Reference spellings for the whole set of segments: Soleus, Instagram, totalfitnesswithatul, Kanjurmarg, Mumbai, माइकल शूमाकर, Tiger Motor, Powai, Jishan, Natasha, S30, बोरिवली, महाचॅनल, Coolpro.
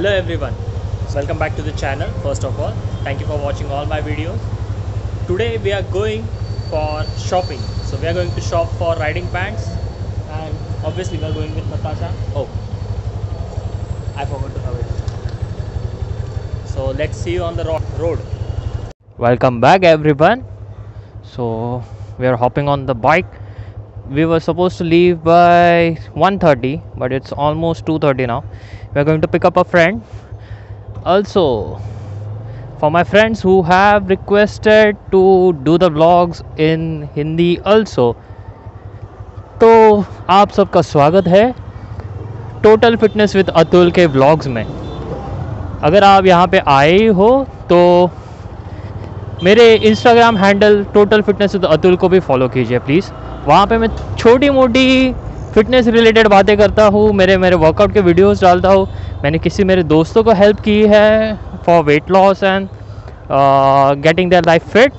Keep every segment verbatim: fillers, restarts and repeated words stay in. Hello everyone, welcome back to the channel. First of all, thank you for watching all my videos. Today we are going for shopping. So we are going to shop for riding pants and obviously we are going with Natasha. Oh, I forgot to cover it. So let's see you on the road. Welcome back everyone. So we are hopping on the bike. We were supposed to leave by one thirty, but it's almost two thirty now. We are going to pick up a friend. Also, for my friends who have requested to do the vlogs in Hindi also, तो आप सबका स्वागत है total fitness with Atul के vlogs में. अगर आप यहाँ पे आए हो तो मेरे Instagram handle total fitness with Atul को भी फॉलो कीजिए प्लीज़. वहाँ पे मैं छोटी मोटी फिटनेस रिलेटेड बातें करता हूँ, मेरे मेरे वर्कआउट के वीडियोस डालता हूँ. मैंने किसी मेरे दोस्तों को हेल्प की है for weight loss and getting their life fit.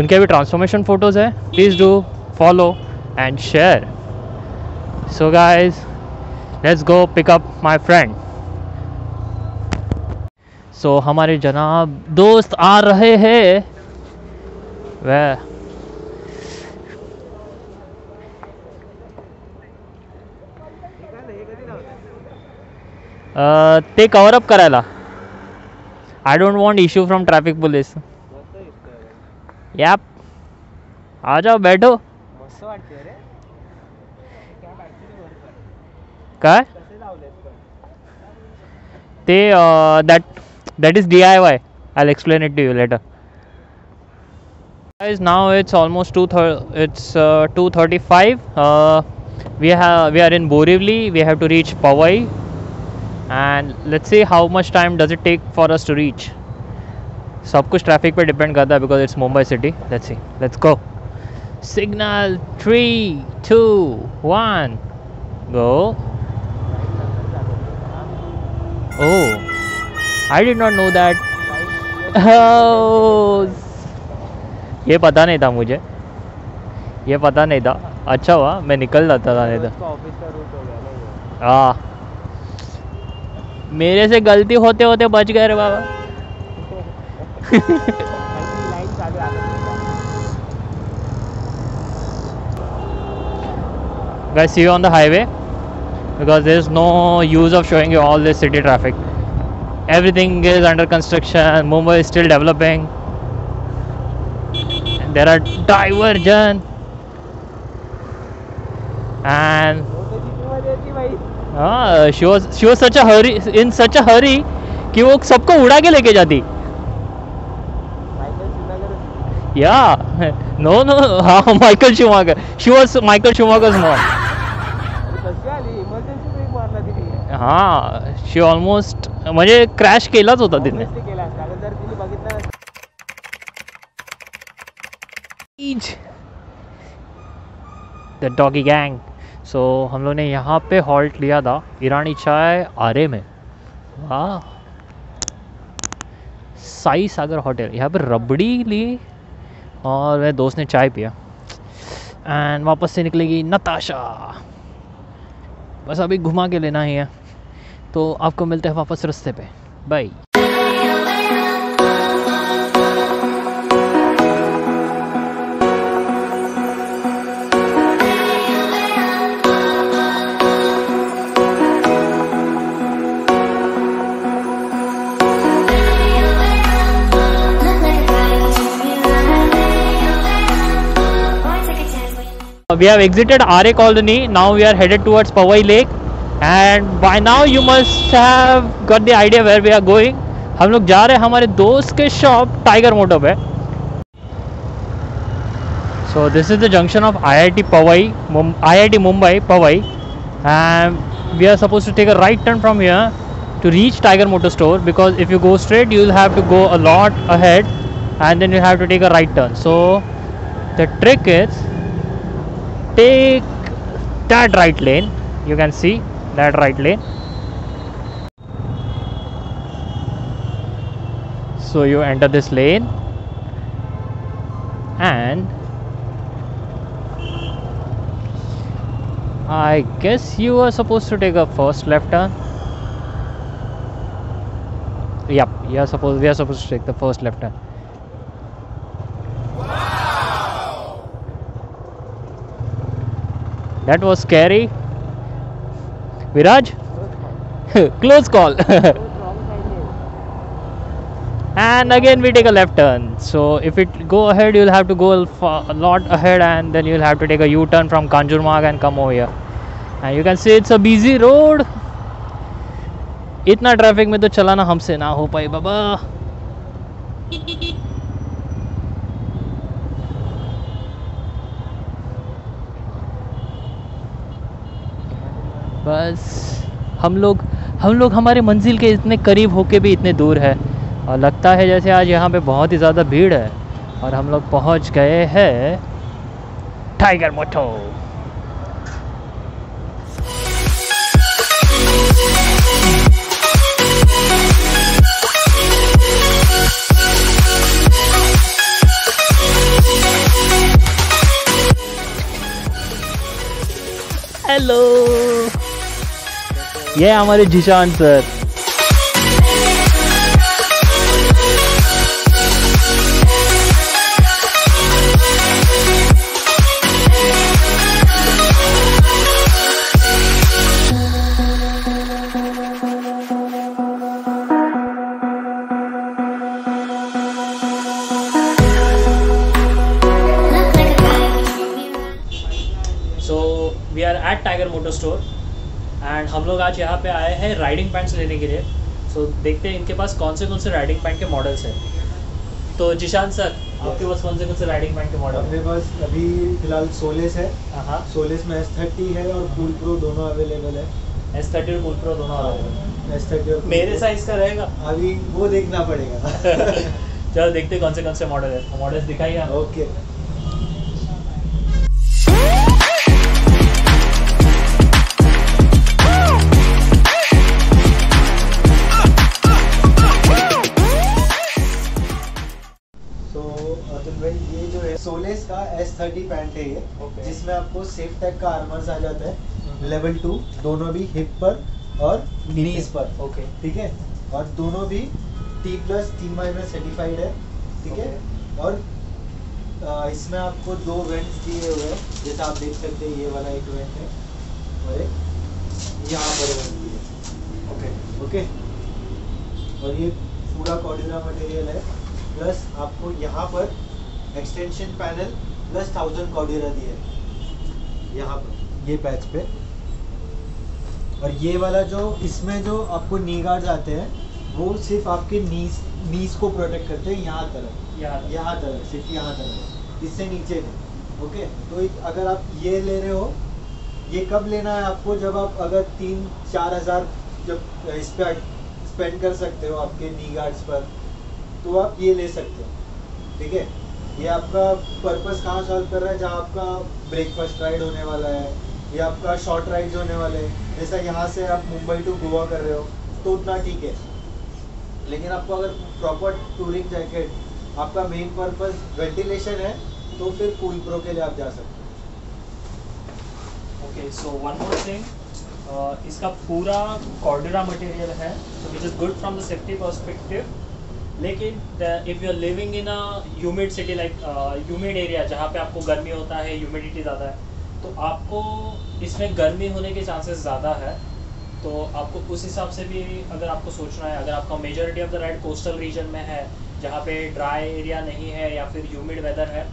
उनके भी ट्रांसफॉर्मेशन फ़ोटोज़ हैं, please do follow and share. So guys, let's go pick up my friend. So हमारे जनाब दोस्त आ रहे हैं. वह ते कवर अप करायला. I don't want issue from traffic police. याप आ जाओ, बैठो. काय ते that that is D I Y. I will explain it to you later. Guys, now it's almost two it's two thirty five. We have we are in बोरिवली. We have to reach Powai. And let's see how much time does it take for us to reach. सब कुछ traffic पे depend करता है because it's Mumbai city. Let's see. Let's go. Signal three, two, one, go. Oh, I did not know that. Oh, ये पता नहीं था मुझे. ये पता नहीं था. अच्छा हुआ मैं निकल जाता था, नहीं तो ऑफिस का रूट हो गया ना. हाँ, मेरे से गलती होते होते बच गए रे बाबा. Guys, see you on the highway because there is no use of showing you all this city traffic. Everything is under construction. Mumbai is still developing. And there are diversion and. हाँ, she was she was such a hurry, in such a hurry कि वो सबको उड़ा के लेके जाती. या no no हाँ, माइकल शूमाकर. she was Michael Schumacher's mom. हाँ, she almost म्हणजे क्रॅश केलाच होता तिने. The doggy gang. So so, हम लोग ने यहाँ पे हॉल्ट लिया था ईरानी चाय आरे में. वाह, साई सागर होटल. यहाँ पे रबड़ी ली और मेरे दोस्त ने चाय पिया. एंड वापस से निकलेगी नताशा. बस अभी घुमा के लेना ही है. तो आपको मिलते हैं वापस रास्ते पे. Bye. We have exited R A colony. Now we are headed towards Powai Lake, and by now you must have got the idea where we are going. हम लोग जा रहे हैं हमारे दोस्त के शॉप टाइगर मोटर पे. So this is the junction of I I T Powai, I I T Mumbai Powai, and we are supposed to take a right turn from here to reach Tiger Motor store because if you go straight, you will have to go a lot ahead, and then you have to take a right turn. So the trick is, take that right lane. You can see that right lane. So you enter this lane and I guess you are supposed to take a first left turn. Yep, you are supposed. We are supposed to take the first left turn. Wow! That was scary. Viraj, close call. And again we take a left turn. So if it go ahead, you'll have to go a lot ahead, and then you'll have to take a U-turn from Kanjurmarg and come over here. And you can see it's a busy road. इतना traffic में तो चलाना हमसे ना हो पाई बाबा. बस हम लोग हम लोग हमारे मंजिल के इतने करीब होके भी इतने दूर है, और लगता है जैसे आज यहाँ पे बहुत ही ज़्यादा भीड़ है. और हम लोग पहुँच गए हैं टाइगर मोटर. हेलो, ये हमारे Zishan sir. Tiger motor store and हम लोग आज यहाँ पे आए हैं राइडिंग पैंट्स लेने के लिए. सो so, देखते हैं इनके पास कौन से कौन से राइडिंग पैंट के मॉडल्स हैं. तो जिशान सर, आपके पास कौन से कौन से राइडिंग पैंट के मॉडल? मेरे पास अभी फिलहाल सोलेस है. हाँ, सोलेस में एस थर्टी है और कूलप्रो दोनों अवेलेबल है. एस थर्टी और कूलप्रो दोनों अवेलेबल है. एस थर्टी मेरे साइज का रहेगा, अभी वो देखना पड़ेगा. चलो देखते कौन से कौन से मॉडल है. मॉडल्स दिखाइए. ओके, सोलेस का एस थर्टी पैंट है ये. okay. जिसमें आपको सेफटेक का आर्मर्स आ जाता है लेवल टू, दोनों भी हिप पर और नीज पर. ओके, ठीक है. और दोनों भी T plus T minus certified है. ठीक है. okay. और आ, इसमें आपको दो वेंट्स दिए हुए हैं, जैसा आप देख सकते हैं. ये वाला एक वेंट है और एक यहाँ पर वेंट है. Okay okay. और ये पूरा कॉर्डिला मटेरियल है, प्लस आपको यहाँ पर extension panel plus thousand cordura दिए यहाँ पर, ये पैच पे. और ये वाला जो इसमें जो आपको नी गार्ड्स आते हैं वो सिर्फ आपके नीज नीज को प्रोटेक्ट करते हैं. यहाँ तरफ यहाँ यहाँ तरफ सिर्फ यहाँ तरफ, इससे नीचे नहीं. ओके, तो अगर आप ये ले रहे हो, ये कब लेना है आपको? जब आप अगर तीन चार हज़ार जब इस पर स्पेंड कर सकते हो आपके नी गार्ड्स पर, तो आप ये ले सकते हो. ठीक है. ये आपका पर्पस कहाँ सॉल्व कर रहा है? जहाँ आपका ब्रेकफास्ट राइड होने वाला है या आपका शॉर्ट राइड होने वाले हैं, जैसा यहाँ से आप मुंबई टू गोवा कर रहे हो तो उतना ठीक है. लेकिन आपको अगर प्रॉपर टूरिंग जैकेट, आपका मेन पर्पस वेंटिलेशन है, तो फिर कूलप्रो के लिए आप जा सकते हो. Okay, so one more thing, इसका पूरा कॉर्डोरा मटेरियल है, so which is good from the safety perspective. लेकिन if you are living in a humid city, like humid area जहाँ पे आपको गर्मी होता है, ह्यूमिडिटी ज़्यादा है, तो आपको इसमें गर्मी होने के चांसेस ज़्यादा है. तो आपको उस हिसाब से भी अगर आपको सोचना है, अगर आपका majority of the ride coastal region में है जहाँ पे ड्राई एरिया नहीं है या फिर ह्यूमिड वेदर है,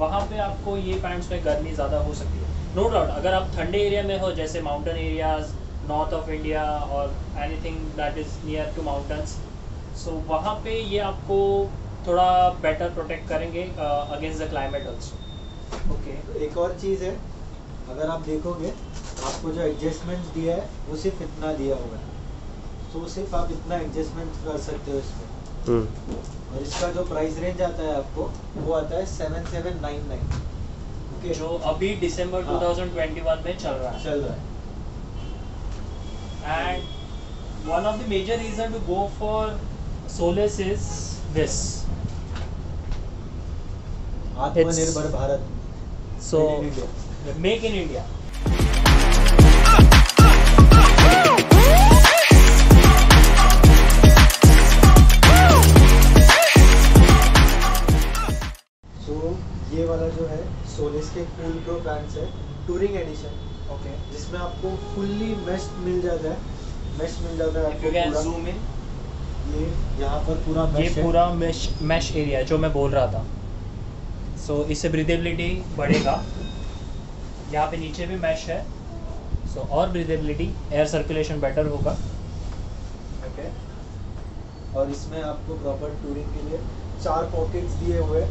वहाँ पे आपको ये पैंट्स में गर्मी ज़्यादा हो सकती है. नो डाउट अगर आप ठंडे एरिया में हो, जैसे mountain areas north of India और anything that is near to mountains, so so, वहाँ पे ये आपको थोड़ा बेटर प्रोटेक्ट करेंगे against the climate also. Okay, एक और चीज़ है, अगर आप देखोगे आपको जो एडजस्टमेंट दिया है वो सिर्फ इतना दिया हुआ है, तो so, सिर्फ आप इतना एडजस्टमेंट कर सकते हो इसमें. hmm. और इसका जो प्राइस रेंज आता है आपको वो आता है seven seven nine nine. Okay, जो अभी दिसंबर हाँ. टू थाउजेंड ट्वेंटी वन में चल रहा है चल रहा है. And one of the major reason to go for Soleus is this Atmanirbhar Bharat. So make in India. Solace के कूलप्रो प्लांट्स है टूरिंग एडिशन, ओके, जिसमें आपको फुल्ली मेश मिल जाता है, मेश मिल जाता है आपको जूम इन, ये यहाँ पर पूरा मेश, ये पूरा मेश मेश एरिया है जो मैं बोल रहा था। सो so, इससे ब्रीदेबिलिटी बढ़ेगा, यहाँ पे नीचे भी मेश है, सो so, और ब्रीदेबिलिटी, एयर सर्कुलेशन बेटर होगा, ओके okay. और इसमें आपको प्रॉपर टूरिंग के लिए चार पॉकेट्स दिए हुए,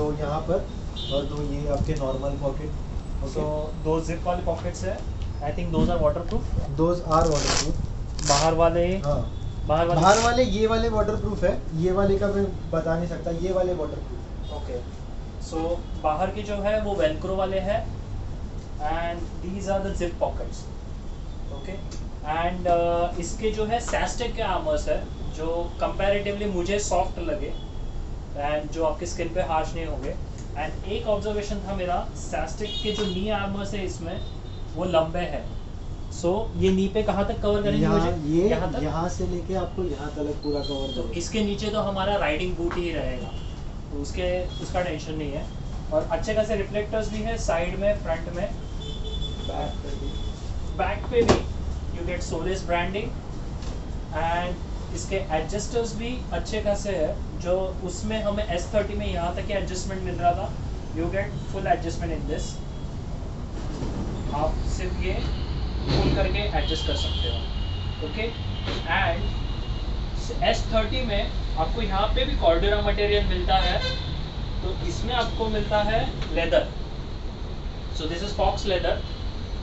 दो यहाँ पर और दो ये आपके नॉर्मल पॉकेट। सो दो जिप वाले पॉकेट्स है, I think those are waterproof, those are waterproof. बाहर वाले हाँ बाहर वाले बाहर वाले ये वाले वाटरप्रूफ है, ये वाले का मैं बता नहीं सकता, ये वाले वाटरप्रूफ। ओके सो बाहर के जो है वो वेलक्रो वाले है and these are the zip pockets, okay. And इसके जो है सैसटेक के आर्मर्स है जो कंपेरेटिवली मुझे सॉफ्ट लगे एंड जो आपके स्किन पे हार्श नहीं होंगे। एंड एक ऑब्जर्वेशन था मेरा, सैस-टेक के जो नी आर्मर्स है इसमें वो लंबे हैं, सो so, ये नी पे कहाँ तक कवर करेंगे मुझे? ये यहाँ तक, यहाँ से लेके आपको यहाँ तक पूरा कवर करेंगे। तो इसके नीचे तो हमारा राइडिंग बूट ही रहेगा, तो उसके उसका टेंशन नहीं है। और अच्छे खासे रिफ्लेक्टर्स भी है साइड में, फ्रंट में, बैक पे भी, बैक पे भी you get solace branding. And इसके एडजस्टर्स भी अच्छे खासे है, जो उसमें हमें एस थर्टी में यहाँ तक एडजस्टमेंट मिल रहा था, you get full adjustment in this, आप सिर्फ ये फुल करके एडजस्ट कर सकते हो, ओके। एंड एस थर्टी में आपको यहाँ पे भी कॉर्डोरा मटेरियल मिलता है, तो इसमें आपको मिलता है leather, so this is faux leather.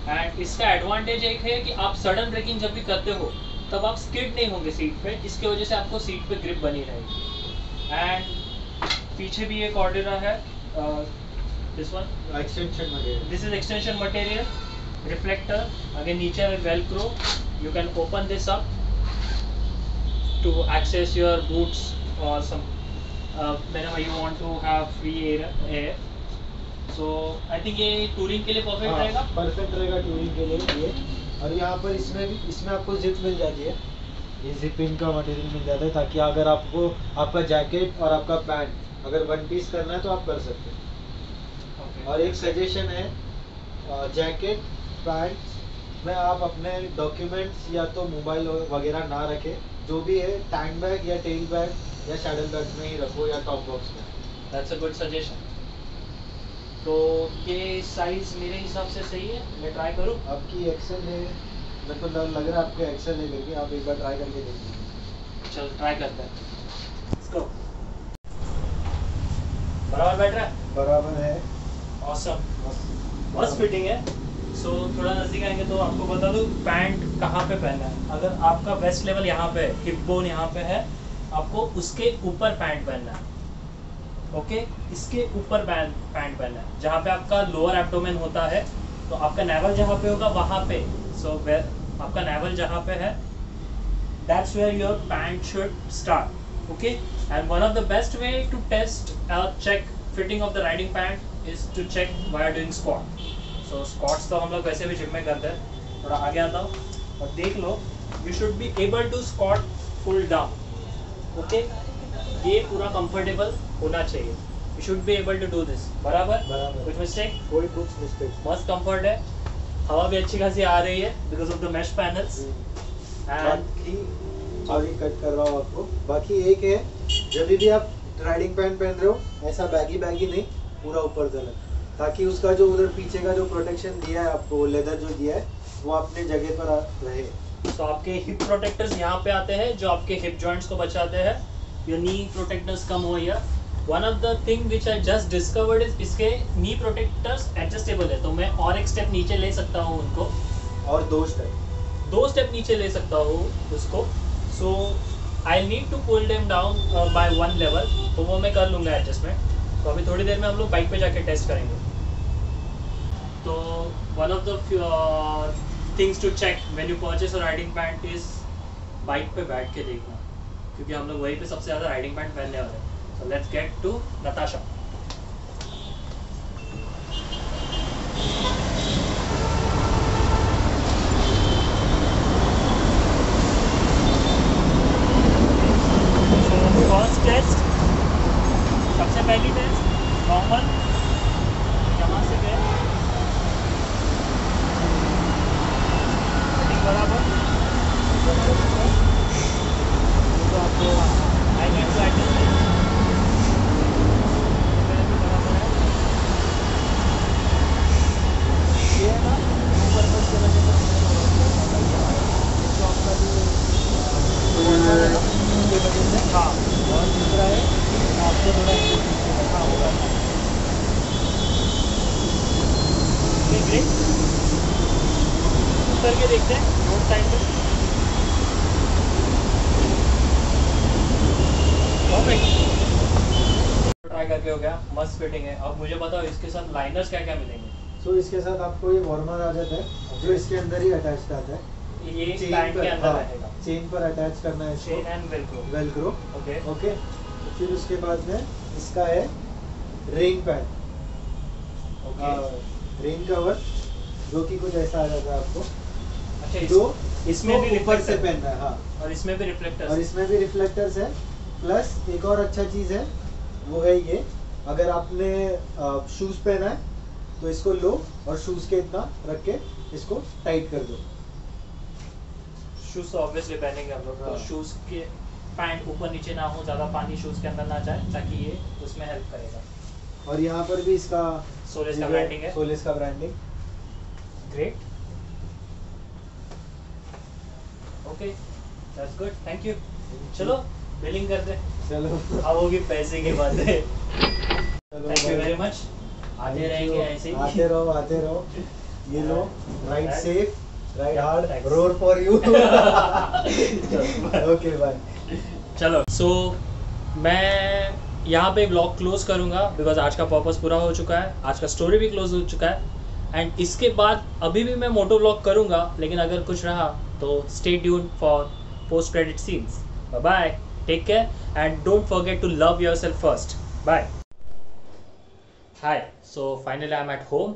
And इसका एडवांटेज एक है कि आप सडन ब्रेकिंग जब भी करते हो तब आप स्किड नहीं होंगे सीट पे, जिसकी वजह से आपको सीट पे ग्रिप बनी रहेगी। एंड पीछे भी एक ऑर्डर है, this one extension material, this is extension material, reflector again नीचे velcro, you can open this up to access your boots और some whenever you want to have free air. So I think ये touring के लिए perfect रहेगा, perfect रहेगा touring के लिए ये। और यहाँ पर इसमें भी, इसमें आपको जिप मिल जाती है, ये जिप इन का मटेरियल मिल जाता है, ताकि अगर आपको आपका जैकेट और आपका पैंट अगर वन पीस करना है तो आप कर सकते हैं okay. और एक सजेशन है, जैकेट पैंट में आप अपने डॉक्यूमेंट्स या तो मोबाइल वगैरह ना रखें, जो भी है टैंक बैग या टेल बैग या शैडल बैग में ही रखो या टॉप बॉक्स में। That's a good suggestion. तो ये साइज मेरे हिसाब से सही है, मैं ट्राई करूँ? आपकी एक्सेल है, मेरे को लग रहा है आपके एक्सेल नहीं लेके, आप एक बार ट्राई करके देखिए। चल ट्राई करते हैं, लेट्स गो। बराबर बैठ रहा है, बराबर है, ऑसम, बहुत फिटिंग है। सो so, थोड़ा नजदीक आएंगे तो आपको बता दूं पैंट कहाँ पे पहनना है। अगर आपका वेस्ट लेवल यहाँ पे, हिप बोन यहाँ पे है, आपको उसके ऊपर पैंट पहनना है, ओके, इसके ऊपर पैंट पहनना है। जहाँ पे आपका लोअर एब्डोमेन होता है तो आपका नेवल जहाँ पे होगा वहाँ पे, सो so, वेर आपका नेवल जहाँ पे है, that's where your pant should start, okay. And one of the best way to test और check fitting of the riding pant is to check by doing squat. So squats तो हम लोग वैसे भी जिम में करते हैं, थोड़ा आगे आता हूँ और देख लो, you should be able to squat full down, okay, ये पूरा कंफर्टेबल होना चाहिए, you should be able to do this. बराबर, कुछ मिस्टेक, कोई कुछ मिस्टेक, मस्त कंफर्ट है, हवा भी अच्छी खासी आ रही है because of the mesh panels. And और कट कर रहा हूँ आपको, बाकी एक है, जब भी आप राइडिंग पैंट पहन रहे हो ऐसा बैगी बैगी नहीं, पूरा ऊपर तक, ताकि उसका जो उधर पीछे का जो प्रोटेक्शन दिया है आपको, लेदर जो दिया है वो अपने जगह पर रहे। तो so, आपके हिप प्रोटेक्टर्स यहाँ पे आते हैं जो आपके हिप जॉइंट्स को बचाते हैं, या नी प्रोटेक्टर्स कम हो, या one of the thing which I just discovered is इसके नी प्रोटेक्टर्स एडजस्टेबल है, तो मैं और एक स्टेप नीचे ले सकता हूँ उनको, और दो स्टेप दो स्टेप नीचे ले सकता हूँ उसको। So I need to pull them down by one level, तो वो मैं कर लूँगा एडजस्टमेंट। तो अभी थोड़ी देर में हम लोग बाइक पे जाके टेस्ट करेंगे। तो one of the things to check when you purchase a riding pant is bike पे बैठ के देखना, क्योंकि हम लोग वहीं पे सबसे ज़्यादा राइडिंग पैंट पहनने वाले हैं। So let's get to Natasha. So first test, सबसे पहली test normal, यहाँ से करके देखते हैं रोड साइड पे। ट्राई करके हो गया, मस्त फिटिंग है। अब मुझे बताओ इसके साथ लाइनर्स क्या क्या मिलेंगे? सो so, इसके साथ आपको ये वार्मर आ जाता है जो इसके अंदर ही अटैच आता है, ये चेन के अंदर रहेगा। चेन पर अटैच करना है इसको, chain and velcro. Velcro okay okay. फिर उसके बाद में इसका है rain pad, okay rain cover, जो कि कुछ ऐसा आ जाता है आपको। अच्छा, जो इसमें भी ऊपर से पहनना है, हाँ, और इसमें भी रिफ्लेक्टर्स और इसमें भी रिफ्लेक्टर्स है। प्लस एक और अच्छा चीज है, वो है ये, अगर आपने शूज पहना है तो इसको लो और शूज के इतना रख के इसको टाइट कर दो। शूज तो ऑब्वियसली पहनेंगे हम लोग, तो शूज के पैंट ऊपर नीचे ना हो, ज्यादा पानी शूज के अंदर ना जाए, ताकि ये उसमें हेल्प करेगा। और यहाँ पर भी इसका सोलेस का ब्रांडिंग है, सोलेस का branding. Great, okay, that's good, thank you. चलो बिलिंग करते, चलो अब होगी पैसे की बातें। थैंक यू वेरी मच, आते रहेंगे ऐसे ही, आते रहो आते रहो। ये लो, ride safe, ride hard, roar for you. Okay bye. चलो, सो so, मैं यहाँ पे ब्लॉग क्लोज करूँगा, बिकॉज आज का पर्पस पूरा हो चुका है, आज का स्टोरी भी क्लोज हो चुका है। एंड इसके बाद अभी भी मैं मोटो ब्लॉग करूँगा, लेकिन अगर कुछ रहा तो stay tune for post credit scenes. Bye bye, take care, and don't forget to love yourself first. Bye. Hi, so finally I am at home.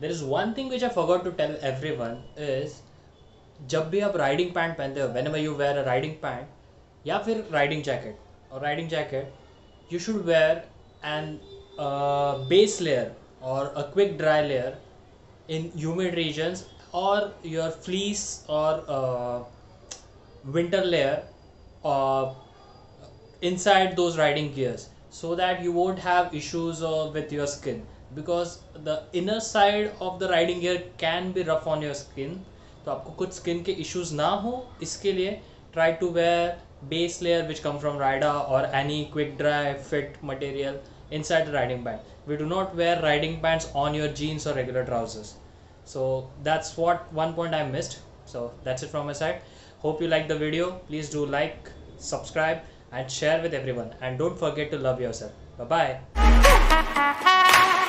There is one thing which I forgot to tell everyone is, जब भी आप riding pant पहनते हो, whenever you wear a riding pant या फिर riding jacket और riding jacket, you should wear an base layer और a quick dry layer in humid regions, और योर फ्लीस और winter layer inside those riding gears, so that you won't have issues with your skin, because the inner side of the riding gear can be rough on your skin. तो आपको कुछ skin के issues ना हो, इसके लिए try to wear base layer which come from Rida or any quick dry fit material inside the riding band. We do not wear riding bands on your jeans or regular trousers. So that's what one point I missed. So that's it from my side. Hope you liked the video. Please do like, subscribe and share with everyone. And don't forget to love yourself. Bye bye.